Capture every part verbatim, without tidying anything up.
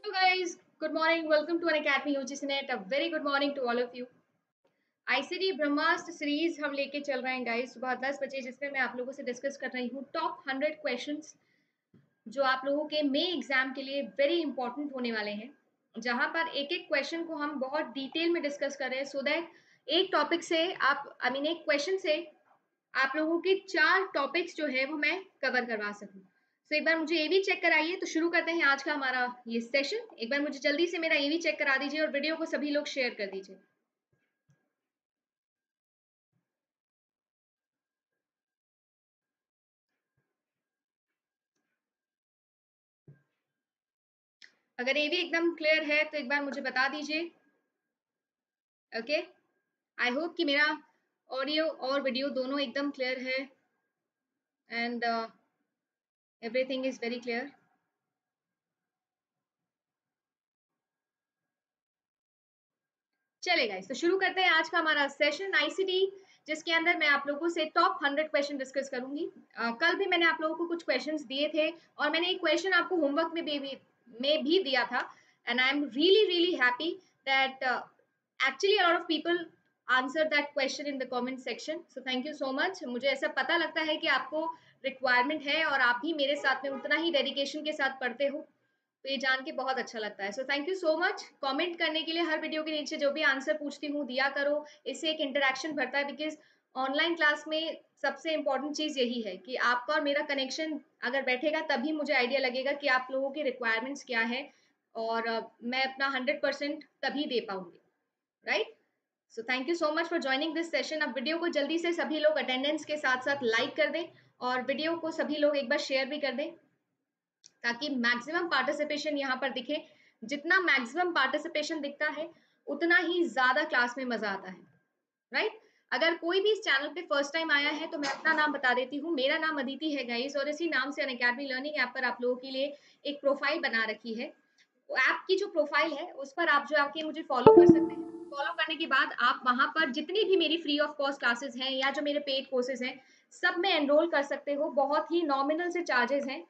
Hello guys, good morning. Welcome to Unacademy U G C net. A very good morning to all of you. I C T Brahmastra series हम लेके चल रहे हैं guys सुबह दस बजे, जिसमें मैं आप लोगों से डिस्कस कर रही हूँ टॉप हंड्रेड क्वेश्चंस जो आप लोगों के मेन एग्जाम के लिए वेरी इंपॉर्टेंट होने वाले हैं, जहाँ पर एक एक क्वेश्चन को हम बहुत डिटेल में डिस्कस कर रहे हैं सो दैट एक टॉपिक से आप आई मीन एक क्वेश्चन से आप लोगों के चार टॉपिक्स जो है वो मैं कवर करवा सकूँ। तो so, एक बार मुझे ये भी चेक कराइए। तो शुरू करते हैं आज का हमारा ये सेशन। एक बार मुझे जल्दी से मेरा ये भी चेक करा दीजिए और वीडियो को सभी लोग शेयर कर दीजिए। अगर ये भी एकदम क्लियर है तो एक बार मुझे बता दीजिए। ओके, आई होप कि मेरा ऑडियो और वीडियो दोनों एकदम क्लियर है and Everything is very clear. चले guys, तो शुरू करते हैं आज का हमारा सेशन I C T, जिसके अंदर मैं आप लोगों से टॉप हंड्रेड क्वेश्चन डिस्कस करूंगी। uh, कल भी मैंने आप लोगों को कुछ क्वेश्चंस दिए थे और मैंने एक क्वेश्चन आपको होमवर्क में भी में भी दिया था and I am really really happy that actually a lot of people answer that question in the comment section, so thank you so much. मुझे ऐसा पता लगता है कि आपको रिक्वायरमेंट है और आप भी मेरे साथ में उतना ही डेडिकेशन के साथ पढ़ते हो, तो ये जान के बहुत अच्छा लगता है। So thank you so much comment करने के लिए। हर वीडियो के नीचे जो भी आंसर पूछती हूँ दिया करो, इससे एक इंटरेक्शन बढ़ता है बिकॉज ऑनलाइन क्लास में सबसे इम्पॉर्टेंट चीज़ यही है कि आपका और मेरा कनेक्शन अगर बैठेगा तभी मुझे आइडिया लगेगा कि आप लोगों की रिक्वायरमेंट्स क्या है और मैं अपना हंड्रेड परसेंट तभी दे पाऊँगी, right. So thank you so much for joining this session. अब वीडियो को जल्दी से सभी लोग अटेंडेंस के साथ साथ लाइक कर दें और वीडियो को सभी लोग एक बार शेयर भी कर दें ताकि मैक्सिमम पार्टिसिपेशन यहाँ पर दिखे। जितना मैक्सिमम पार्टिसिपेशन दिखता है उतना ही ज़्यादा क्लास में मज़ा आता है, राइट right? अगर कोई भी इस चैनल पे फर्स्ट टाइम आया है तो मैं अपना नाम बता देती हूँ। मेरा नाम अदिति है गाइस और इसी नाम से अनअकैडमी लर्निंग ऐप पर आप लोगों के लिए एक प्रोफाइल बना रखी है। ऐप की जो प्रोफाइल है उस पर आप जो आके मुझे फॉलो कर सकते हैं। फॉलो करने के बाद आप वहां पर जितनी भी मेरी फ्री ऑफ कॉस्ट क्लासेस हैं या जो मेरे पेड कोर्सेज हैं सब में एनरोल कर सकते हो। बहुत ही नॉमिनल से चार्जेस हैं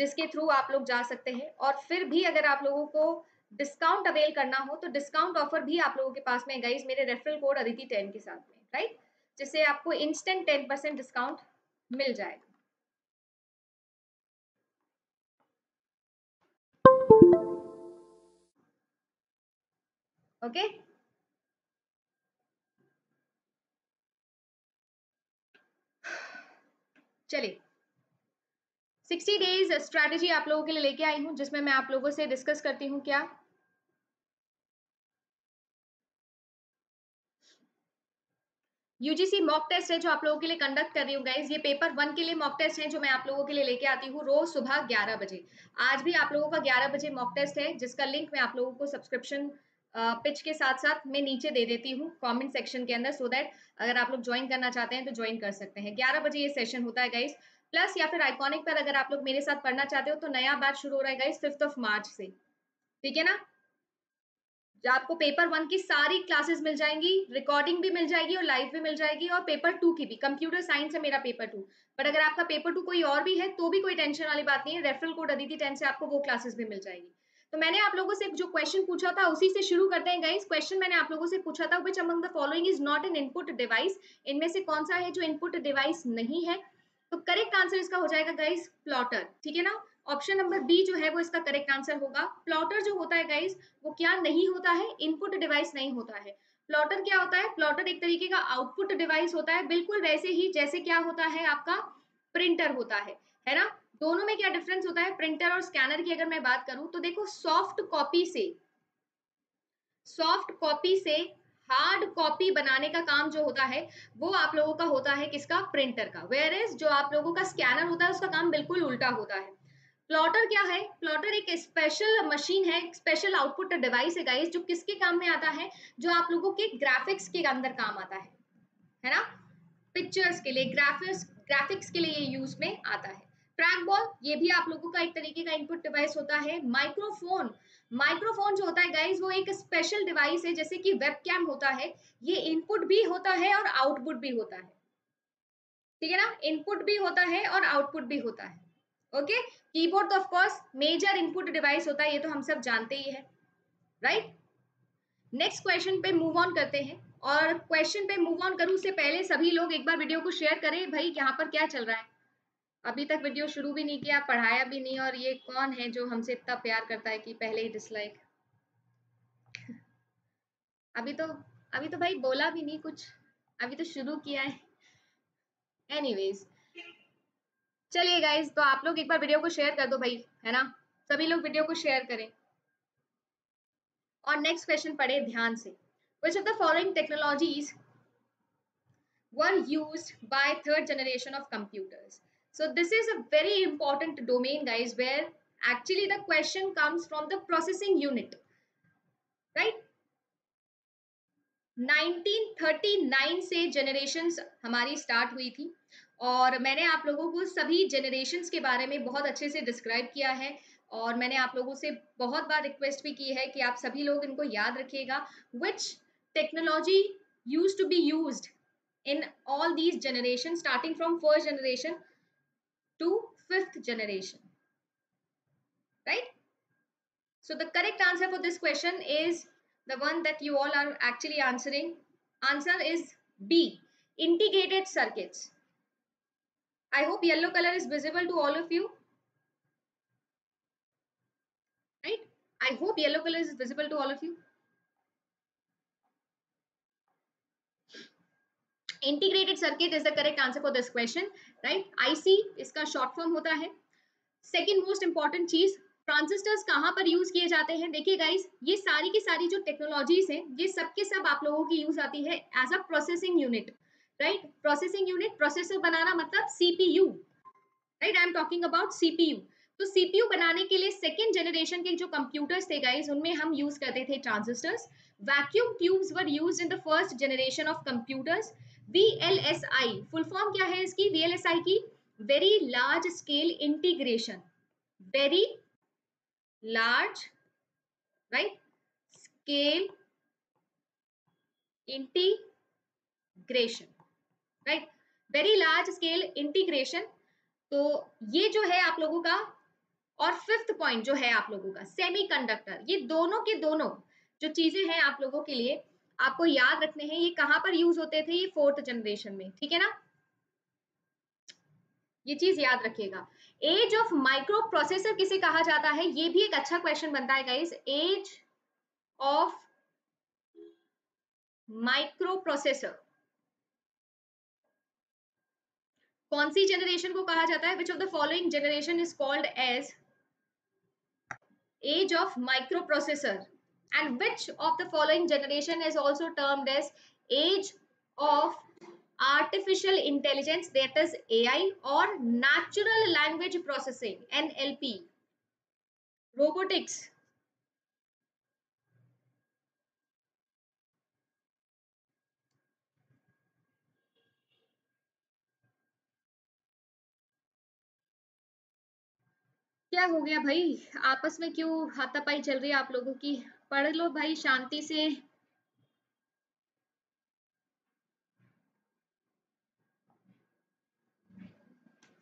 जिसके थ्रू आप लोग जा सकते हैं और फिर भी अगर आप लोगों को डिस्काउंट अवेल करना हो तो डिस्काउंट ऑफर भी आप लोगों के पास में गाइस मेरे रेफरल कोड अदिति टेन के साथ में, राइट, जिससे आपको इंस्टेंट टेन परसेंट डिस्काउंट मिल जाएगा। Okay okay? चलिए, सिक्सटी डेज स्ट्रैटेजी आप लोगों के लिए लेके आई हूं जिसमें मैं आप लोगों से डिस्कस करती हूं क्या यूजीसी मॉक टेस्ट है जो आप लोगों के लिए कंडक्ट कर रही हूँ गाइज। ये पेपर वन के लिए मॉक टेस्ट है जो मैं आप लोगों के लिए लेके आती हूँ रोज सुबह ग्यारह बजे। आज भी आप लोगों का ग्यारह बजे मॉक टेस्ट है जिसका लिंक मैं आप लोगों को सब्सक्रिप्शन पिच के साथ साथ मैं नीचे दे देती हूँ कमेंट सेक्शन के अंदर, सो so दैट अगर आप लोग ज्वाइन करना चाहते हैं तो ज्वाइन कर सकते हैं। ग्यारह बजे ये सेशन होता है गाइस। प्लस या फिर आइकॉनिक पर अगर आप लोग मेरे साथ पढ़ना चाहते हो तो नया बैच शुरू हो रहा है गाइस फिफ्थ ऑफ मार्च से, ठीक है ना। आपको पेपर वन की सारी क्लासेस मिल जाएंगी, रिकॉर्डिंग भी मिल जाएगी और लाइव भी मिल जाएगी और पेपर टू की भी। कंप्यूटर साइंस है मेरा पेपर टू, बट अगर आपका पेपर टू कोई और भी है तो भी कोई टेंशन वाली बात नहीं है। रेफरल कोड अदिति टेन से आपको वो क्लासेस भी मिल जाएगी। तो मैंने आप लोगों से जो क्वेश्चन पूछा था उसी से शुरू करते हैं गाइस। क्वेश्चन मैंने आप लोगों से पूछा था which among the following is not an input device. इनमें से कौन सा है जो इनपुट डिवाइस नहीं है? तो करेक्ट आंसर इसका हो जाएगा गाइस प्लॉटर, ठीक है ना। ऑप्शन नंबर बी जो है वो इसका करेक्ट आंसर होगा। प्लॉटर जो होता है गाइस वो क्या नहीं होता है? इनपुट डिवाइस नहीं होता है। प्लॉटर क्या होता है? प्लॉटर एक तरीके का आउटपुट डिवाइस होता है, बिल्कुल वैसे ही जैसे क्या होता है आपका प्रिंटर होता है, है ना। दोनों में क्या डिफरेंस होता है? प्रिंटर और स्कैनर की अगर मैं बात करूं तो देखो, सॉफ्ट कॉपी से सॉफ्ट कॉपी से हार्ड कॉपी बनाने का काम जो होता है वो आप लोगों का होता है किसका? प्रिंटर का। वेयर इज जो आप लोगों का स्कैनर होता है उसका काम बिल्कुल उल्टा होता है। प्लॉटर क्या है? प्लॉटर एक स्पेशल मशीन है, स्पेशल आउटपुट डिवाइस है गाइस, जो किसके काम में आता है? जो आप लोगों के ग्राफिक्स के अंदर काम आता है, है ना। पिक्चर्स के लिए, ग्राफिक्स ग्राफिक्स के लिए ये यूज में आता है। ट्रैकबॉल, ये भी आप लोगों का एक तरीके का इनपुट डिवाइस होता है। माइक्रोफोन माइक्रोफोन जो होता है गाइस वो एक स्पेशल डिवाइस है, जैसे कि वेबकैम होता है। ये इनपुट भी होता है और आउटपुट भी होता है, ठीक है ना। इनपुट भी होता है और आउटपुट भी होता है। ओके, कीबोर्ड तो of course major input device होता है, ये तो हम सब जानते ही है, राइट। नेक्स्ट क्वेश्चन पे मूव ऑन करते हैं, और क्वेश्चन पे मूव ऑन करूं उससे पहले सभी लोग एक बार वीडियो को शेयर करें, भाई यहाँ पर क्या चल रहा है। अभी तक वीडियो शुरू भी नहीं किया, पढ़ाया भी नहीं, और ये कौन है जो हमसे इतना प्यार करता है कि पहले ही डिसलाइक। अभी तो अभी तो भाई बोला भी नहीं कुछ, अभी तो शुरू किया है। एनीवेज चलिए गाइज, तो आप लोग एक बार वीडियो को शेयर कर दो भाई, है ना, सभी लोग वीडियो को शेयर करें। और नेक्स्ट क्वेश्चन पढ़े ध्यान से। Which of the following technologies were used by third generation of computers? So this is a very important domain, guys, where actually the question comes from the processing unit, right? nineteen thirty-nine से generations हमारी start हुई थी, और मैंने आप लोगों को सभी generations के बारे में बहुत अच्छे से describe किया है, और मैंने आप लोगों से बहुत बार रिक्वेस्ट भी की है कि आप सभी लोग इनको याद रखिएगा। Which technology used to be used in all these generations, starting from first generation to fifth generation, right? So the correct answer for this question is the one that you all are actually answering. Answer is B, integrated circuits. I hope yellow color is visible to all of you. Right? I hope yellow color is visible to all of you. Integrated circuit is the correct answer for this question, right? I C इसका short form होता है। Second most important चीज, transistors कहाँ पर use किए जाते हैं? देखिए guys, ये सारी की सारी जो technologies हैं, ये सब के सब आप लोगों की यूज आती है as a processing unit, right? Processing unit, processor बनाना मतलब C P U, right? I am talking about C P U. तो सीपीयू बनाने के लिए सेकेंड जनरेशन के जो कंप्यूटर्स थे गाइस, उनमें हम यूज करते थे transistors. Vacuum tubes were used in the first generation of computers. V L S I full form क्या है इसकी? वी एल एस आई की very large scale integration, very large right scale integration, right, very large scale integration. तो ये जो है आप लोगों का, और फिफ्थ पॉइंट जो है आप लोगों का सेमीकंडक्टर, ये दोनों के दोनों जो चीजें हैं आप लोगों के लिए आपको याद रखने हैं। ये कहाँ पर यूज होते थे? ये फोर्थ जनरेशन में, ठीक है ना, ये चीज याद रखिएगा। एज ऑफ माइक्रो प्रोसेसर किसे कहा जाता है? ये भी एक अच्छा क्वेश्चन बनता है guys. Age of micro processor कौन सी जनरेशन को कहा जाता है? Which of the following generation is called as age of micro processor, and which of the following generation is also termed as age of artificial intelligence, that is A I, और natural language processing N L P, robotics, क्या हो गया भाई आपस में क्यों हाथापाई चल रही है आप लोगों की? पढ़ लो भाई शांति से।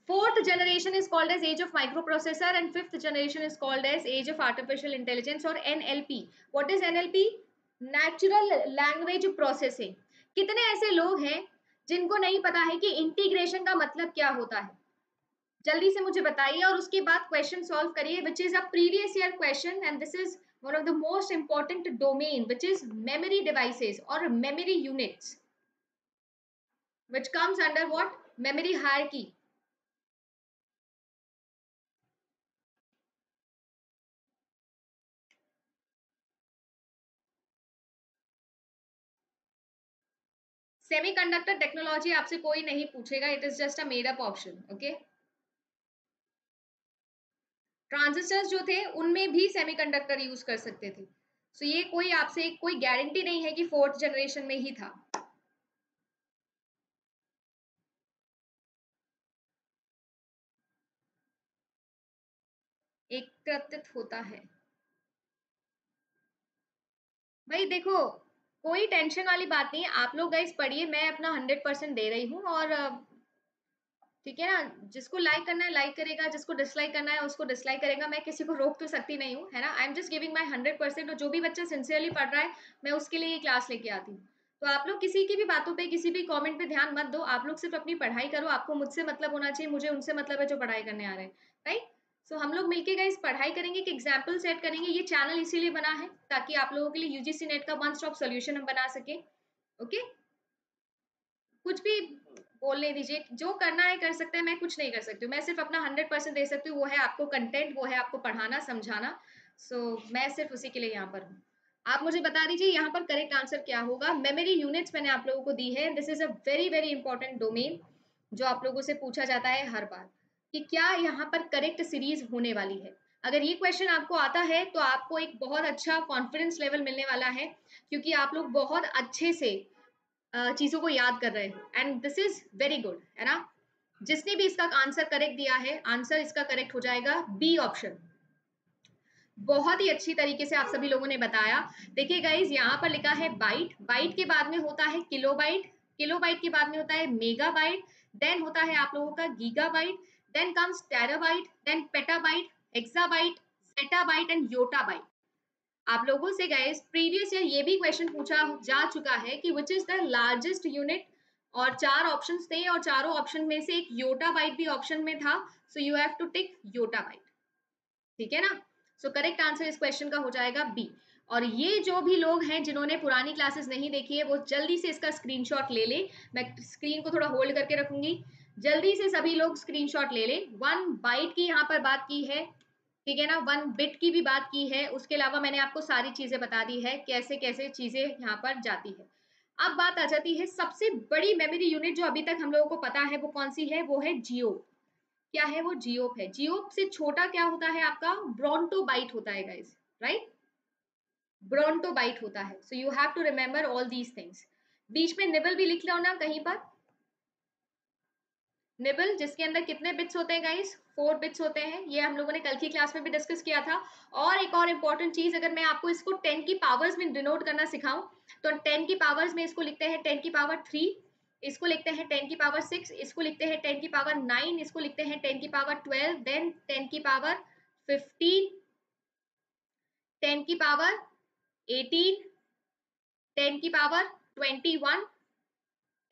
Fourth generation is called as age of micro processor, and fifth generation is called as age of artificial intelligence और N L P. What is N L P? Natural language processing. कितने ऐसे लोग हैं जिनको नहीं पता है कि इंटीग्रेशन का मतलब क्या होता है? जल्दी से मुझे बताइए और उसके बाद क्वेश्चन सॉल्व करिए, which is a previous year question, and this is one of the most important domain which is memory devices और memory units, which comes under what? Memory hierarchy. Semiconductor technology आपसे कोई नहीं पूछेगा, it is just a made up option, okay. Transistors जो थे उनमें भी semiconductor use कर सकते थे, सो so ये कोई आपसे कोई गारंटी नहीं है कि फोर्थ जनरेशन में ही था। एकत्रित होता है भाई, देखो कोई टेंशन वाली बात नहीं है, आप लोग गाइस पढ़िए, मैं अपना हंड्रेड परसेंट दे रही हूँ, और ठीक है ना, जिसको लाइक करना है लाइक करेगा, जिसको डिसलाइक करना है उसको डिसलाइक करेगा, मैं किसी को रोक तो सकती नहीं हूँ, है ना। I am just giving my hundred percent, और जो भी बच्चा सिंसियरली पढ़ रहा है मैं उसके लिए ये क्लास लेके आती हूँ। तो आप लोग किसी की भी बातों पे, किसी भी कमेंट पे ध्यान मत दो, आप लोग सिर्फ अपनी पढ़ाई करो, आपको मुझसे मतलब होना चाहिए, मुझे उनसे मतलब है जो पढ़ाई करने आ रहे हैं, राइट। सो हम लोग मिलके गाइस पढ़ाई करेंगे, एक एग्जाम्पल सेट करेंगे। ये चैनल इसीलिए बना है ताकि आप लोगों के लिए यूजीसी नेट का वन स्टॉप सोल्यूशन हम बना सके। ओके, कुछ भी बोलने दीजिए, जो करना है कर सकते हैं, मैं कुछ नहीं कर सकती हूँ, मैं सिर्फ अपना हंड्रेड परसेंट दे सकती हूँ, वो है आपको कंटेंट, वो है आपको पढ़ाना समझाना। सो मैं सिर्फ उसी के लिए यहाँ पर हूँ। आप मुझे बता दीजिए यहाँ पर करेक्ट आंसर क्या होगा। मेमोरी यूनिट्स मैंने आप लोगों को दी है, this is a very very important domain जो आप लोगों से पूछा जाता है हर बार कि क्या यहाँ पर करेक्ट सीरीज होने वाली है। अगर ये क्वेश्चन आपको आता है तो आपको एक बहुत अच्छा कॉन्फिडेंस लेवल मिलने वाला है, क्योंकि आप लोग बहुत अच्छे से चीज़ों को याद कर रहे हो, and this is very good, है ना। जिसने भी इसका आंसर करेक्ट दिया है, आंसर इसका करेक्ट हो जाएगा बी ऑप्शन। बहुत ही अच्छी तरीके से आप सभी लोगों ने बताया। देखिए गाइज यहाँ पर लिखा है बाइट, बाइट के बाद में होता है किलोबाइट, किलोबाइट के बाद में होता है मेगाबाइट, देन होता है आप लोगों का gigabyte, then comes terabyte, then petabyte, hexabyte, zettabyte and yottabyte. आप लोगों से गाइज प्रीवियस ईयर ये भी क्वेश्चन पूछा जा चुका है कि which is the largest unit, और चार ऑप्शन थे और चारों ऑप्शन में से एक योटाबाइट भी ऑप्शन में था, so you have to tick yottabyte, ठीक है ना। सो करेक्ट आंसर इस क्वेश्चन का हो जाएगा बी। और ये जो भी लोग हैं जिन्होंने पुरानी क्लासेस नहीं देखी है वो जल्दी से इसका स्क्रीनशॉट ले ले, मैं स्क्रीन को थोड़ा होल्ड करके रखूंगी, जल्दी से सभी लोग स्क्रीनशॉट ले ले। वन बाइट की यहाँ पर बात की है, ठीक है ना, वन बिट की भी बात की है, उसके अलावा मैंने आपको सारी चीज़ें बता दी है कैसे कैसे चीज़ें यहाँ पर जाती है। अब बात आ जाती है सबसे बड़ी मेमोरी यूनिट जो अभी तक हम लोगों को पता है, वो कौन सी है, वो है जियो। क्या है वो, जियोप है। जियोप से छोटा क्या होता है आपका, ब्रोंटोबाइट होता है गाइस, राइट, ब्रोंटोबाइट होता है। So you have to remember all these things. बीच में निबल भी लिख लो ना कहीं पर, निबल जिसके अंदर कितने बिट्स होते हैं गाइस, फोर बिट्स होते हैं, ये हम लोगों ने कल की क्लास में भी डिस्कस किया था। और एक और इम्पॉर्टेंट चीज, अगर मैं आपको इसको टेन की पावर्स में डिनोट करना सिखाऊं तो टेन की पावर्स में इसको लिखते हैं टेन की पावर थ्री, इसको लिखते हैं टेन की पावर सिक्स, इसको लिखते हैं टेन की पावर नाइन, इसको लिखते हैं टेन की पावर ट्वेल्व, देन टेन की पावर फिफ्टीन, टेन की पावर एटीन, टेन की पावर ट्वेंटी वन,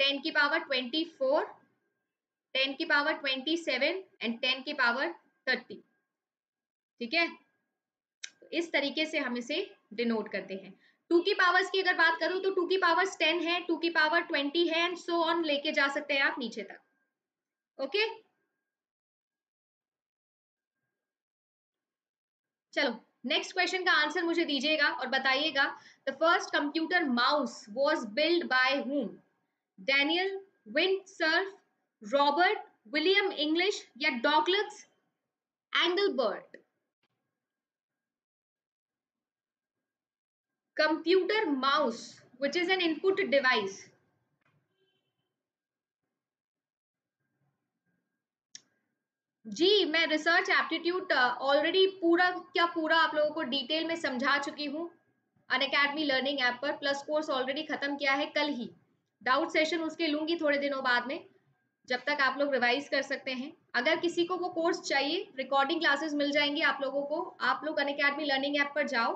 टेन की पावर ट्वेंटी फोर, टेन की power twenty seven and ten की पावर थर्टी, ठीक है। तो इस तरीके से हम इसे डिनोट करते हैं। टू की पावर्स की अगर बात करूं तो टू की पावर्स टेन है, टू की पावर ट्वेंटी है, एंड सो ऑन लेके जा सकते हैं आप नीचे तक। ओके, चलो नेक्स्ट क्वेश्चन का आंसर मुझे दीजिएगा और बताइएगा। The first computer mouse was build by whom, Daniel, Vint Cerf, Robert, William English या Douglas Engelbart. Computer mouse, which is an input device, जी मैं रिसर्च एप्टीट्यूड ऑलरेडी पूरा क्या पूरा आप लोगों को डिटेल में समझा चुकी हूँ अनअकैडमी लर्निंग ऐप पर, प्लस कोर्स ऑलरेडी खत्म किया है कल ही, डाउट सेशन उसके लूंगी थोड़े दिनों बाद में, जब तक आप लोग रिवाइज कर सकते हैं। अगर किसी को वो कोर्स चाहिए, रिकॉर्डिंग क्लासेस मिल जाएंगी आप लोगों को, आप लोग अनअकैडमी लर्निंग ऐप पर जाओ,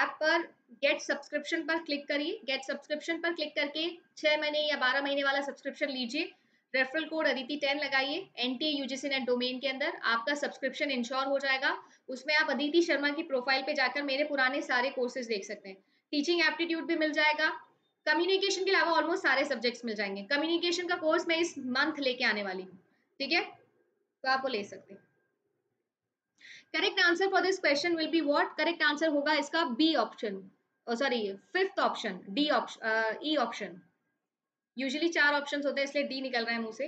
ऐप पर गेट सब्सक्रिप्शन पर क्लिक करिए, गेट सब्सक्रिप्शन पर क्लिक करके छः महीने या बारह महीने वाला सब्सक्रिप्शन लीजिए, रेफरल कोड अदिति टेन लगाइए एनटी यूजीसी नेट डोमेन के अंदर, आपका सब्सक्रिप्शन इंश्योर हो जाएगा। उसमें आप अदिति शर्मा की प्रोफाइल पे जाकर मेरे पुराने सारे कोर्सेज देख सकते हैं, टीचिंग एप्टीट्यूड भी मिल जाएगा, कम्युनिकेशन के अलावा ऑलमोस्ट सारे सब्जेक्ट्स मिल जाएंगे। कम्युनिकेशन का कोर्स मैं इस मंथ लेके आने वाली हूँ, ठीक है, तो आप वो ले सकते हैं। Correct answer for this question will be what, correct answer होगा इसका B option, sorry fifth option, D option, E option. Usually चार ऑप्शंस होते हैं इसलिए डी निकल रहा है मुंह से,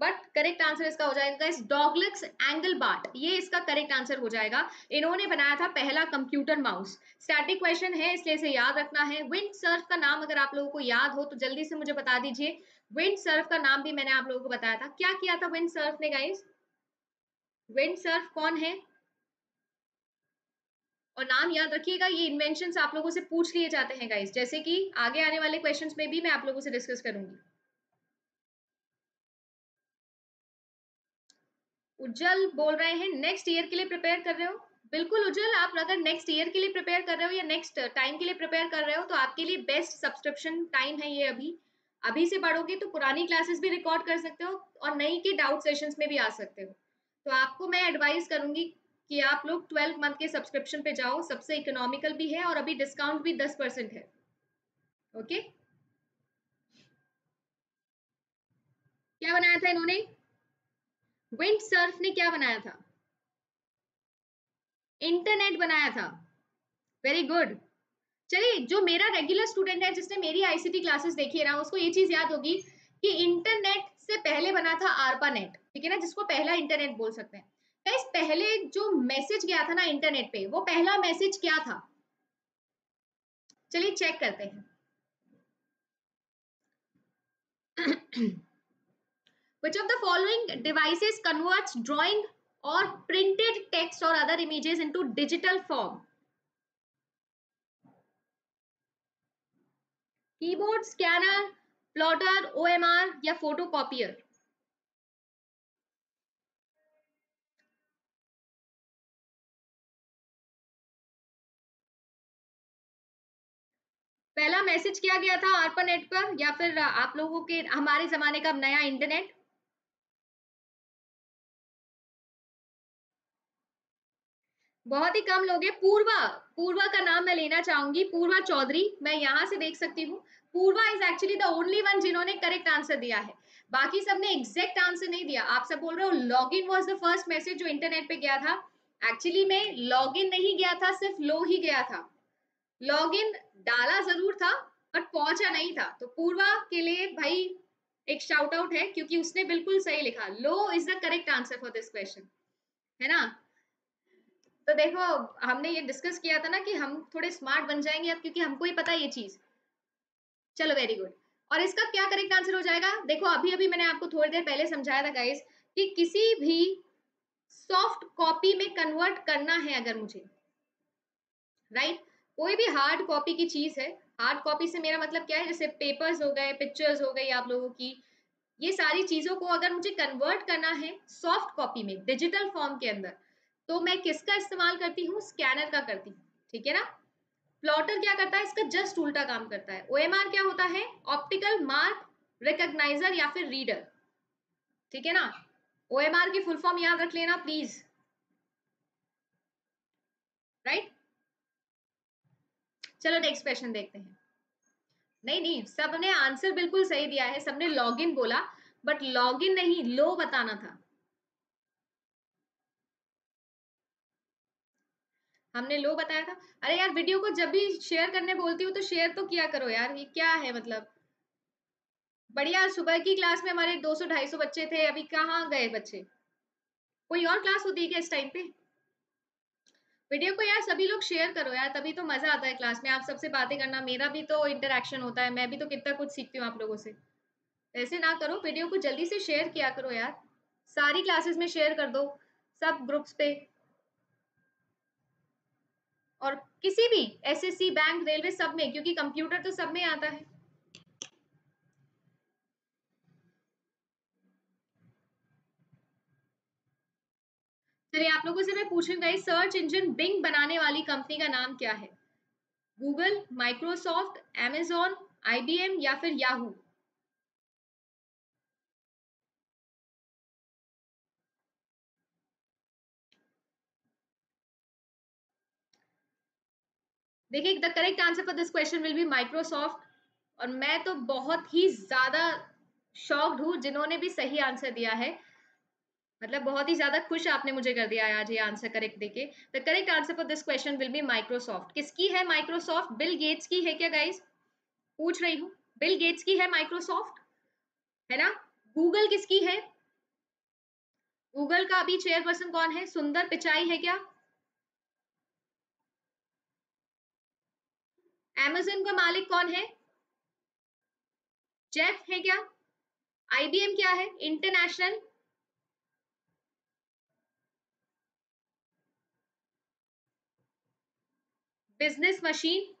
बट करेक्ट आंसर इसका हो जाएगा इस डॉगलस एंगलबार्ट, ये इसका करेक्ट आंसर हो जाएगा। इन्होंने बनाया था पहला कंप्यूटर माउस। स्टैटिक क्वेश्चन है इसलिए इसे याद रखना है। विंट सर्फ का नाम अगर आप लोगों को याद हो तो जल्दी से मुझे बता दीजिए। विंट सर्फ का नाम भी मैंने आप लोगों को बताया था। क्या किया था विंट सर्फ ने गाइस? विंट सर्फ कौन है? और नाम याद रखिएगा, ये इन्वेंशंस आप लोगों से पूछ लिए जाते हैं गाइस, जैसे कि आगे आने वाले क्वेश्चंस में भी मैं आप लोगों से डिस्कस करूंगी। उज्जवल बोल रहे हैं नेक्स्ट ईयर के लिए प्रिपेयर कर रहे हो। बिल्कुल उज्जवल, आप अगर नेक्स्ट ईयर के लिए प्रिपेयर कर रहे हो या नेक्स्ट टाइम के लिए प्रिपेयर कर रहे हो तो आपके लिए बेस्ट सब्सक्रिप्शन टाइम है ये। अभी अभी से पढ़ोगे तो पुरानी क्लासेस भी रिकॉर्ड कर सकते हो और नई के डाउट सेशंस में भी आ सकते हो। तो आपको मैं एडवाइस करूंगी कि आप लोग ट्वेल्व मंथ के सब्सक्रिप्शन पे जाओ, सबसे इकोनॉमिकल भी है और अभी डिस्काउंट भी दस परसेंट है। ओके, क्या बनाया था इन्होंने? विंट सर्फ ने क्या बनाया था? इंटरनेट बनाया था। Very good. चलिए, जो मेरा रेगुलर स्टूडेंट है जिसने मेरी आईसीटी क्लासेस देखी रहा उसको ये चीज याद होगी कि इंटरनेट से पहले बना था आर्पानेट, ठीक है ना, जिसको पहला इंटरनेट बोल सकते हैं। गाइस, पहले जो मैसेज गया था ना इंटरनेट पे, वो पहला मैसेज क्या था? चलिए चेक करते हैं। Which of the following devices converts drawing or printed text or other images into digital form? Keyboard, scanner, plotter, O M R या photocopier? पहला मैसेज किया गया था आर्पानेट पर या फिर आप लोगों के हमारे जमाने का नया इंटरनेट? बहुत ही कम लोग हैं। पूर्वा, पूर्वा का नाम मैं लेना चाहूंगी, पूर्वा चौधरी। मैं यहाँ से देख सकती हूँ Purva is actually the only one जिन्होंने करेक्ट आंसर दिया है, बाकी सबने एग्जैक्ट आंसर नहीं दिया। आप सब बोल रहे हो log in was the first message जो इंटरनेट पे गया था। एक्चुअली में लॉग इन नहीं गया था, सिर्फ लो ही गया था। लॉग इन डाला जरूर था बट पहुंचा नहीं था। तो पूर्वा के लिए भाई एक शाउट आउट है क्योंकि उसने बिल्कुल सही लिखा। Lo is the correct answer for this question, है ना। तो देखो, हमने ये डिस्कस किया था ना कि हम थोड़े स्मार्ट बन जाएंगे अब क्योंकि हमको ही पता है ये चीज। चलो वेरी गुड। और इसका क्या करेक्ट आंसर हो जाएगा? देखो, अभी अभी मैंने आपको थोड़ी देर पहले समझाया था गाइस कि किसी भी सॉफ्ट कॉपी में कन्वर्ट करना है अगर मुझे, राइट right? कोई भी हार्ड कॉपी की चीज है। हार्ड कॉपी से मेरा मतलब क्या है? जैसे पेपर्स हो गए, पिक्चर्स हो गई आप लोगों की, ये सारी चीजों को अगर मुझे कन्वर्ट करना है सॉफ्ट कॉपी में डिजिटल फॉर्म के अंदर, तो मैं किसका इस्तेमाल करती हूँ? स्कैनर का करती हूँ, ठीक है ना। प्लॉटर क्या करता है? इसका जस्ट उल्टा काम करता है। O M R क्या होता है? ऑप्टिकल मार्क रिकॉग्नाइजर या फिर रीडर, ठीक है ना। O M R की फुल फॉर्म याद रख लेना प्लीज, राइट। चलो नेक्स्ट क्वेश्चन देखते हैं। नहीं नहीं, सबने आंसर बिल्कुल सही दिया है। सबने लॉग इन बोला बट लॉग इन नहीं, लो बताना था। हमने लो बताया था। अरे यार, वीडियो को जब भी शेयर करने बोलती हूँ तो शेयर तो किया करो यार, ये क्या है मतलब। बढ़िया, सुबह की क्लास में हमारे दो सौ ढाई सौ बच्चे थे, अभी कहाँ गए बच्चे? कोई और क्लास होती है क्या इस टाइम पे? वीडियो को यार सभी लोग शेयर करो यार, तभी तो मजा आता है क्लास में। आप सबसे बातें करना, मेरा भी तो इंटरेक्शन होता है, मैं भी तो कितना कुछ सीखती हूँ आप लोगों से। ऐसे ना करो, वीडियो को जल्दी से शेयर किया करो यार, सारी क्लासेस में शेयर कर दो, सब ग्रुप्स पे। और किसी भी एसएससी, बैंक, रेलवे, सब में, क्योंकि कंप्यूटर तो सब में आता है। चलिए, आप लोगों से मैं पूछूंगा सर्च इंजन बिंग बनाने वाली कंपनी का नाम क्या है? गूगल, माइक्रोसॉफ्ट, एमेजॉन, आईबीएम या फिर याहू? देखिए, the correct answer for this question will be Microsoft. और मैं तो बहुत ही ज्यादा शॉक्ड हूँ जिन्होंने भी सही आंसर दिया है, मतलब बहुत ही ज्यादा खुश आपने मुझे कर दिया आज ये आंसर करेक्ट देके। The correct answer for this question will be Microsoft. किसकी है माइक्रोसॉफ्ट? बिल गेट्स की है क्या गाइज? पूछ रही हूँ, बिल गेट्स की है माइक्रोसॉफ्ट, है ना। गूगल किसकी है? गूगल का अभी चेयरपर्सन कौन है? सुंदर पिचाई है क्या? Amazon का मालिक कौन है? जेफ है क्या? I B M क्या है? International. Business machine.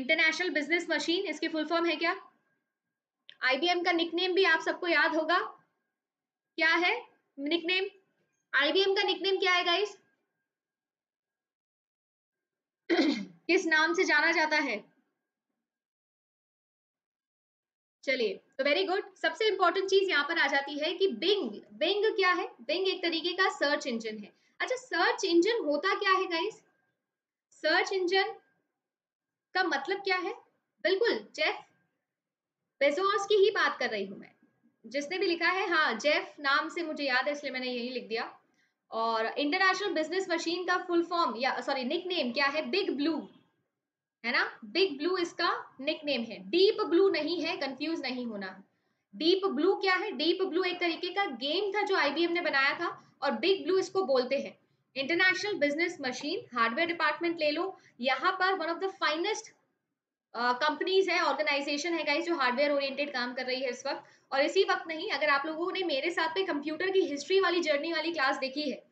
International business machine, इसकी फुल फॉर्म है क्या? आईबीएम का निकनेम भी आप सबको याद होगा, क्या है निकनेम? आईबीएम का निकनेम क्या है गाइस? किस नाम से जाना जाता है? चलिए, तो वेरी गुड। सबसे इंपॉर्टेंट चीज यहाँ पर आ जाती है कि बिंग, बिंग क्या है? बिंग एक तरीके का सर्च इंजन है। अच्छा, सर्च इंजन होता क्या है गाइस? सर्च इंजन का मतलब क्या है? बिल्कुल जेफ बेजोस की ही बात कर रही हूँ मैं, जिसने भी लिखा है। हाँ, जेफ नाम से मुझे याद है इसलिए मैंने यही लिख दिया। और इंटरनेशनल बिजनेस मशीन का फुल फॉर्म या सॉरी निकनेम क्या है? बिग ब्लू, है ना? बिग ब्लू इसका निकनेम है, डीप ब्लू नहीं है, कंफ्यूज नहीं होना। डीप ब्लू क्या है? डीप ब्लू एक तरीके का गेम था जो आईबीएम ने बनाया था और बिग ब्लू इसको बोलते हैं। International business machine, hardware department ले लो, यहाँ पर one of the finest companies है, ऑर्गेनाइजेशन है गाइस जो हार्डवेयर ओरिएंटेड काम कर रही है इस वक्त। और इसी वक्त नहीं, अगर आप लोगों ने मेरे साथ में कंप्यूटर की हिस्ट्री वाली जर्नी वाली क्लास देखी है,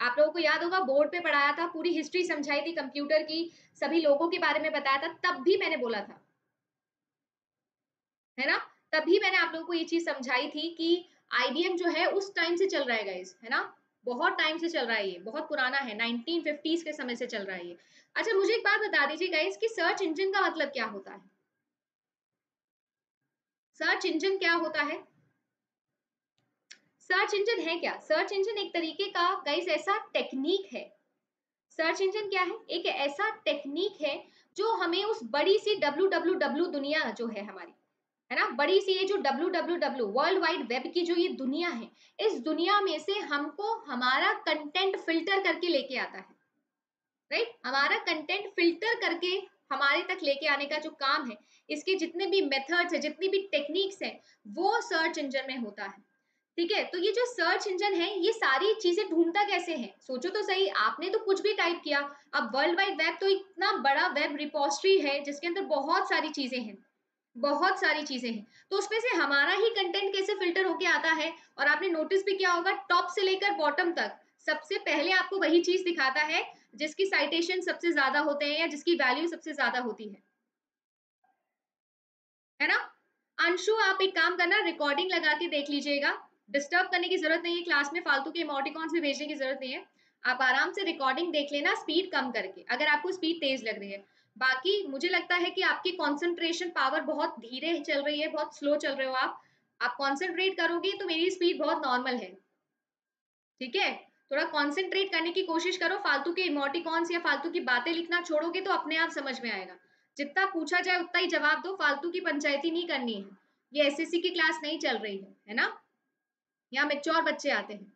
आप लोगों को याद होगा बोर्ड पे पढ़ाया था, पूरी हिस्ट्री समझाई थी कंप्यूटर की, सभी लोगों के बारे में बताया था, तब भी मैंने बोला था, है ना, तब भी मैंने आप लोगों को ये चीज समझाई थी कि आईबीएम जो है उस टाइम से चल रहा है गाइस, है ना, बहुत टाइम से चल रहा है, ये बहुत पुराना है, नाइनटीन फिफ्टीज़ के समय से चल रहा है ये। अच्छा, मुझे एक बात बता दीजिए गाइस कि सर्च इंजन का मतलब क्या होता है? सर्च इंजन क्या होता है? सर्च इंजन है क्या? सर्च इंजन एक तरीके का गाइस ऐसा टेक्निक है। सर्च इंजन क्या है? एक ऐसा टेक्निक है जो हमें उस बड़ी सी डब्ल्यू डब्ल्यू डब्ल्यू दुनिया जो है हमारी, है ना, बड़ी सी ये जो W W W world wide web की जो ये दुनिया है, इस दुनिया में से हमको हमारा कंटेंट फिल्टर करके लेके आता है, राइट? हमारा कंटेंट फिल्टर करके हमारे तक लेके आने का जो काम है, इसके जितने भी मेथड्स है, जितनी भी टेक्निक्स है, वो सर्च इंजन में होता है, ठीक है? तो ये जो सर्च इंजन है ये सारी चीजें ढूंढता कैसे है? सोचो तो सही, आपने तो कुछ भी टाइप किया, अब वर्ल्ड वाइड वेब तो इतना बड़ा वेब रिपोजिटरी है जिसके अंदर बहुत सारी चीजें हैं, बहुत सारी चीजें हैं, तो उसमें से हमारा ही कंटेंट कैसे फिल्टर होके आता है? और आपने नोटिस भी किया होगा टॉप से लेकर बॉटम तक सबसे पहले आपको वही चीज दिखाता है जिसकी साइटेशन सबसे ज्यादा होते हैं या जिसकी वैल्यू सबसे ज्यादा होती है, है ना? अंशु, आप एक काम करना, रिकॉर्डिंग लगा के देख लीजिएगा, डिस्टर्ब करने की जरूरत नहीं है क्लास में, फालतू के इमोटिकॉन्स भी भेजने की जरूरत नहीं है, आप आराम से रिकॉर्डिंग देख लेना स्पीड कम करके, अगर आपको स्पीड तेज लग रही है। बाकी मुझे लगता है कि आपकी कंसंट्रेशन पावर बहुत धीरे चल रही है, बहुत स्लो चल रहे हो आप आप कंसंट्रेट करोगे तो मेरी स्पीड बहुत नॉर्मल है, ठीक है? थोड़ा कंसंट्रेट करने की कोशिश करो, फालतू के इमोटिकॉन्स या फालतू की बातें लिखना छोड़ोगे तो अपने आप समझ में आएगा। जितना पूछा जाए उतना ही जवाब दो, फालतू की पंचायती नहीं करनी है, ये एस एस सी की क्लास नहीं चल रही है, है ना? यहाँ मेच्योर बच्चे आते हैं,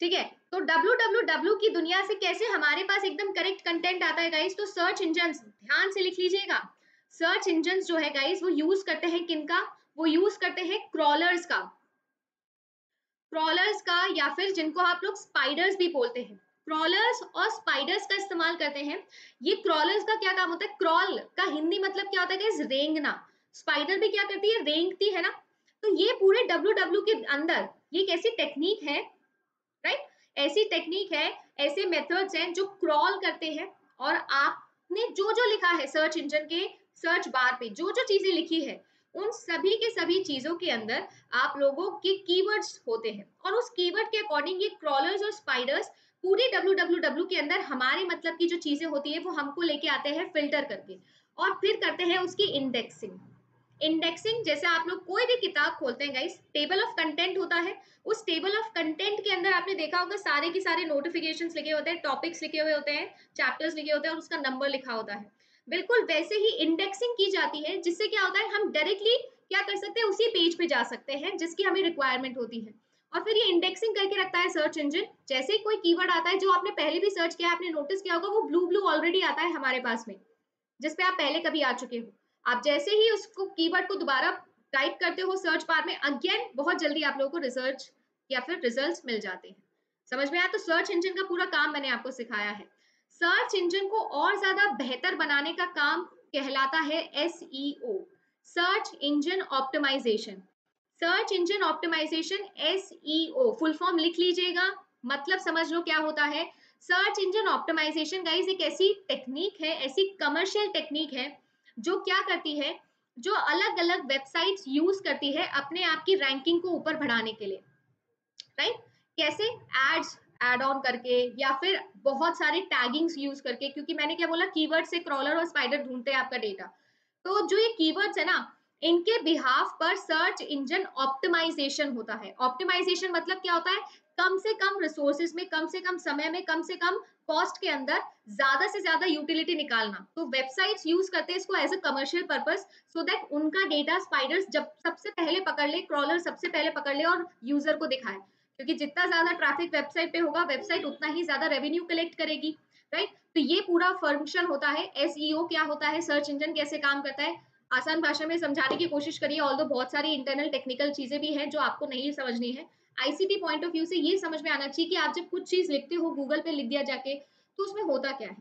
ठीक है? तो डब्ल्यू डब्ल्यू डब्ल्यू की दुनिया से कैसे हमारे पास एकदम करेक्ट कंटेंट आता है गाइस? तो सर्च इंजन्स, ध्यान से लिख लीजिएगा, सर्च इंजन्स जो है गाइस वो यूज करते हैं किनका? वो यूज करते हैं क्रॉलर्स का, क्रॉलर्स का, या फिर जिनको आप लोग स्पाइडर्स भी बोलते हैं। क्रॉलर्स और स्पाइडर्स का इस्तेमाल करते हैं। ये क्रॉलर्स का क्या काम होता है? क्रॉल का हिंदी मतलब क्या होता है गाइस? रेंगना। स्पाइडर भी क्या करती है? रेंगती है ना। तो ये पूरे डब्ल्यू डब्ल्यू के अंदर ये कैसी टेक्निक है, राइट? ऐसी टेक्निक है, ऐसे मेथड्स हैं जो क्रॉल करते हैं, और आपने जो जो लिखा है सर्च इंजन के सर्च बार पे जो जो चीजें लिखी है, उन सभी के सभी चीजों के अंदर आप लोगों के कीवर्ड्स होते हैं, और उस कीवर्ड के अकॉर्डिंग ये क्रॉलर्स और स्पाइडर्स पूरे डब्ल्यू डब्ल्यू डब्ल्यू के अंदर हमारे मतलब की जो चीजें होती है वो हमको लेके आते हैं फिल्टर करके, और फिर करते हैं उसकी इंडेक्सिंग। इंडेक्सिंग जैसे आप लोग कोई भी किताब खोलते हैं गाइस, टेबल ऑफ कंटेंट होता है, उस टेबल ऑफ कंटेंट के अंदर आपने देखा होगा सारे के सारे नोटिफिकेशंस लिखे होते हैं, टॉपिक्स लिखे हुए होते हैं, चैप्टर्स लिखे होते हैं, और उसका नंबर लिखा होता है। बिल्कुल वैसे ही इंडेक्सिंग की जाती है, जिससे क्या होता है, हम डायरेक्टली क्या कर सकते हैं, उसी पेज पे जा सकते हैं जिसकी हमें रिक्वायरमेंट होती है। और फिर ये इंडेक्सिंग करके रखता है सर्च इंजन। जैसे ही कोई कीवर्ड आता है जो आपने पहले भी सर्च किया, आपने नोटिस किया होगा वो ब्लू ब्लू ऑलरेडी आता है हमारे पास में, जिसपे आप पहले कभी आ चुके हो। आप जैसे ही उसको कीवर्ड को दोबारा टाइप करते हो सर्च बार में, अगेन बहुत जल्दी आप लोगों को रिसर्च या फिर रिजल्ट्स मिल जाते हैं। समझ में आया? तो सर्च इंजन का पूरा काम मैंने आपको सिखाया है। सर्च इंजन को और ज्यादा बेहतर बनाने का काम कहलाता है SEO, search engine optimization. Search engine optimization SEO full form लिख लीजिएगा, मतलब समझ लो क्या होता है। सर्च इंजन ऑप्टिमाइजेशन गाइस एक ऐसी टेक्निक है, ऐसी कमर्शियल टेक्निक है जो क्या करती है, जो अलग अलग वेबसाइट्स यूज करती है अपने आप की रैंकिंग को ऊपर बढ़ाने के लिए, राइट right? कैसे एड्स एड ऑन करके या फिर बहुत सारे टैगिंग्स यूज करके, क्योंकि मैंने क्या बोला कीवर्ड से क्रॉलर और स्पाइडर ढूंढते हैं आपका डेटा, तो जो ये कीवर्ड्स है ना इनके बिहाफ पर सर्च इंजन ऑप्टिमाइजेशन होता है। ऑप्टिमाइजेशन मतलब क्या होता है, कम से कम रिसोर्सेज में, कम से कम समय में, कम से कम कॉस्ट के अंदर ज्यादा से ज्यादा यूटिलिटी निकालना। तो वेबसाइट्स यूज करते हैं इसको as a commercial purpose so that उनका डेटा स्पाइडर्स जब सबसे पहले पकड़ ले, क्रॉलर सबसे पहले पकड़ ले और यूजर को दिखाए, क्योंकि जितना ज्यादा ट्रैफिक वेबसाइट पे होगा वेबसाइट उतना ही ज्यादा रेवेन्यू कलेक्ट करेगी, राइट। तो ये पूरा फंक्शन होता है एसईओ। क्या होता है, सर्च इंजन कैसे काम करता है, आसान भाषा में समझाने की कोशिश करिए, ऑल्दो बहुत सारी इंटरनल टेक्निकल चीजें भी हैं जो आपको नहीं समझनी है। आईसीटी पॉइंट ऑफ व्यू से ये समझ में आना चाहिए कि आप जब कुछ चीज लिखते हो गूगल पे लिख दिया जाके तो उसमें होता क्या है,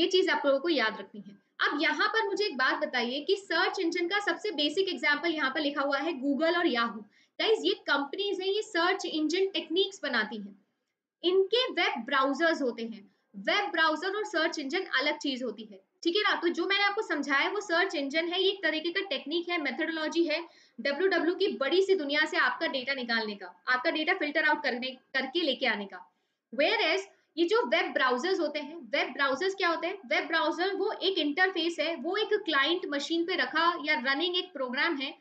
ये चीज आप लोगों को याद रखनी है। अब यहाँ पर मुझे एक बात बताइए कि सर्च इंजन का सबसे बेसिक एग्जाम्पल यहाँ पर लिखा हुआ है गूगल और याहू। गाइज ये कंपनीज हैं, ये सर्च इंजन टेक्निक्स बनाती हैं, इनके वेब ब्राउजर्स होते हैं। वेब ब्राउजर और सर्च इंजन अलग चीज होती है, ठीक है ना। तो जो मैंने आपको समझाया है वो सर्च इंजन है, ये एक तरीके का टेक्निक है, मेथडोलॉजी है डब्ल्यू डब्ल्यू की बड़ी सी दुनिया से आपका डेटा निकालने का, आपका डेटा फिल्टर आउट करने करके लेके आने का। वेयर एज ये जो वेब ब्राउजर्स होते हैं, वेब ब्राउजर्स क्या होते हैं, वेब ब्राउजर वो एक इंटरफेस है, वो एक क्लाइंट मशीन पे रखा या रनिंग एक प्रोग्राम है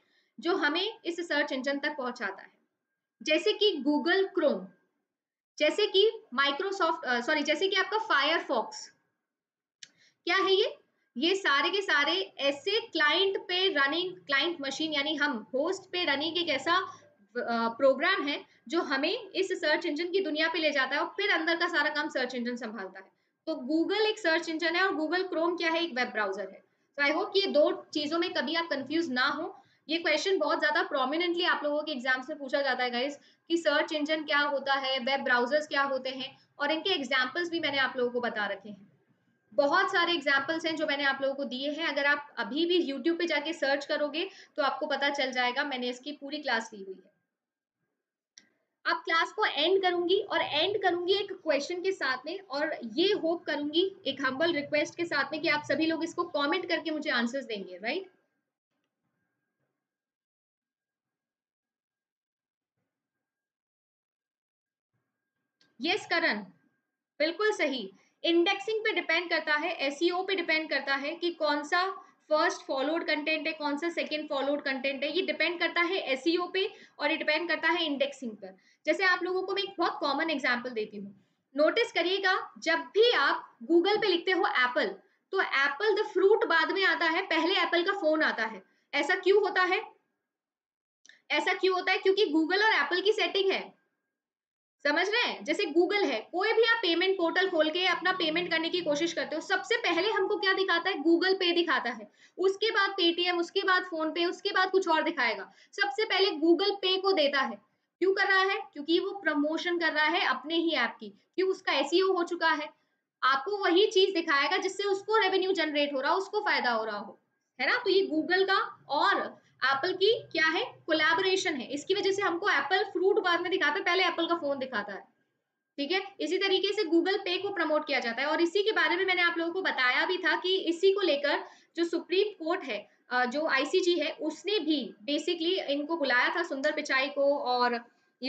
जो हमें इस सर्च इंजन तक पहुंचाता है, जैसे कि गूगल क्रोम, जैसे कि माइक्रोसॉफ्ट सॉरी जैसे कि आपका फायरफॉक्स। क्या है ये ये सारे के सारे ऐसे क्लाइंट पे रनिंग, क्लाइंट मशीन यानी हम होस्ट पे रनिंग एक ऐसा प्रोग्राम है जो हमें इस सर्च इंजन की दुनिया पे ले जाता है और फिर अंदर का सारा काम सर्च इंजन संभालता है। तो गूगल एक सर्च इंजन है और गूगल क्रोम क्या है, एक वेब ब्राउजर है। सो आई होप ये दो चीजों में कभी आप कंफ्यूज ना हो। ये क्वेश्चन बहुत ज्यादा प्रोमिनेंटली आप लोगों के एग्जाम्स में पूछा जाता है गाइस कि सर्च इंजन क्या होता है, वेब ब्राउजर्स क्या होते हैं, और इनके एग्जाम्पल्स भी मैंने आप लोगों को बता रखे हैं। बहुत सारे एग्जाम्पल्स हैं जो मैंने आप लोगों को दिए हैं, अगर आप अभी भी यूट्यूब पे जाके सर्च करोगे तो आपको पता चल जाएगा, मैंने इसकी पूरी क्लास ली हुई है। अब क्लास को एंड करूंगी और एंड करूंगी एक क्वेश्चन के साथ में, और ये होप करूंगी एक हम्बल रिक्वेस्ट के साथ में कि आप सभी लोग इसको कॉमेंट करके मुझे आंसर्स देंगे, राइट। यस yes, करण बिल्कुल सही। इंडेक्सिंग पे डिपेंड करता है, एसईओ पे डिपेंड करता है कि कौन सा फर्स्ट फॉलोड कंटेंट है, कौन सा सेकंड फॉलोड कंटेंट है। ये डिपेंड करता है एसईओ पे और ये डिपेंड करता है इंडेक्सिंग पर। जैसे आप लोगों को मैं एक बहुत कॉमन एग्जांपल देती हूँ, नोटिस करिएगा जब भी आप गूगल पे लिखते हो एप्पल तो एप्पल द फ्रूट बाद में आता है, पहले एप्पल का फोन आता है। ऐसा क्यों होता है, ऐसा क्यों होता है क्योंकि गूगल और एप्पल की सेटिंग है, समझ रहे हैं। जैसे गूगल है, कोई भी आप पेमेंट पोर्टल खोल के अपना पेमेंट करने की कोशिश करते हो, सबसे पहले हमको क्या दिखाता है, गूगल पे दिखाता है, उसके बाद पेटीएम, उसके बाद फोन पे, उसके बाद कुछ और दिखाएगा। सबसे पहले गूगल पे को देता है, क्यों कर रहा है, क्योंकि वो प्रमोशन कर रहा है अपने ही ऐप की, कि उसका एसईओ हो चुका है। आपको वही चीज दिखाएगा जिससे उसको रेवेन्यू जनरेट हो रहा हो, उसको फायदा हो रहा हो, है ना। तो ये गूगल का और एप्पल की क्या है, कोलैबोरेशन है। इसकी वजह से हमको एप्पल फ्रूट बाद में दिखाता है, पहले एप्पल का फोन दिखाता है, ठीक है। इसी तरीके से गूगल पे को प्रमोट किया जाता है, और इसी के बारे में मैंने आप लोगों को बताया भी था कि इसी को लेकर जो सुप्रीम कोर्ट है, जो आईसीजी है, उसने भी बेसिकली इनको बुलाया था, सुंदर पिचाई को और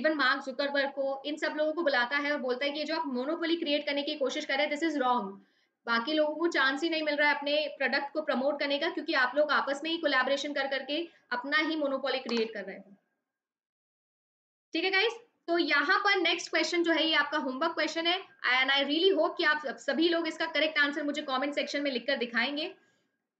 इवन मार्क जुकरबर्ग को, इन सब लोगों को बुलाता है और बोलता है कि जो आप मोनोपोली क्रिएट करने की कोशिश कर रहे हैं, दिस इज रॉन्ग। बाकी लोगों को चांस ही नहीं मिल रहा है अपने प्रोडक्ट को प्रमोट करने का, क्योंकि आप लोग आपस में ही कोलैबोरेशन कर करके अपना ही मोनोपोली क्रिएट कर रहे हो, ठीक है गाइस। तो यहाँ पर नेक्स्ट क्वेश्चन जो है ये आपका होमवर्क क्वेश्चन है, एंड आई रियली होप कि आप सभी लोग इसका करेक्ट आंसर मुझे कमेंट सेक्शन में लिखकर दिखाएंगे।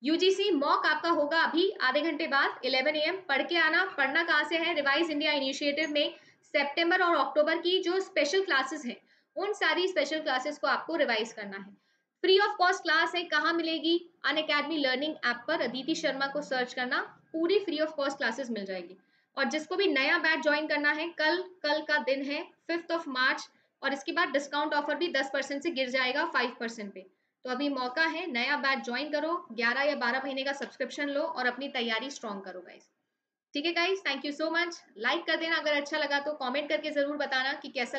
यूजीसी मॉक आपका होगा अभी आधे घंटे बाद इलेवन ए एम, पढ़ के आना। पढ़ना कहाँ से है, रिवाइज इंडिया इनिशिएटिव में सेप्टेम्बर और अक्टूबर की जो स्पेशल क्लासेस हैं, उन सारी स्पेशल क्लासेस को आपको रिवाइज करना है। फ्री ऑफ कॉस्ट क्लास है, कहाँ मिलेगी, अनअकैडमी लर्निंग ऐप पर अदिति शर्मा को सर्च करना, पूरी फ्री ऑफ कॉस्ट क्लासेस मिल जाएगी। और जिसको भी नया बैच ज्वाइन करना है, कल कल का दिन है फिफ्थ ऑफ मार्च, और इसके बाद डिस्काउंट ऑफर भी टेन परसेंट से गिर जाएगा फाइव परसेंट पे। तो अभी मौका है, नया बैच ज्वाइन करो, ग्यारह या बारह महीने का सब्सक्रिप्शन लो और अपनी तैयारी स्ट्रॉन्ग करो गाइस, ठीक है guys. Thank you so much, like कर देना अगर अच्छा लगा तो, कॉमेंट करके जरूर बताना कि कैसा लगा।